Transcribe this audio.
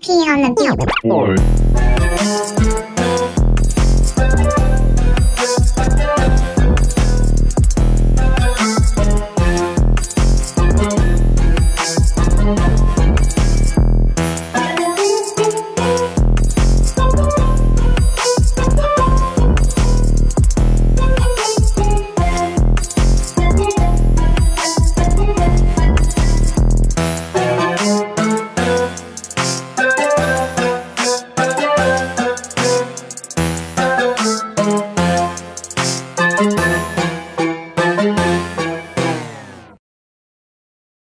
double P on the beat.